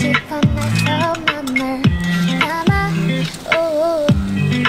Hãy subscribe cho kênh Ghiền Mì Gõ để không bỏ lỡ những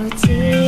video hấp dẫn.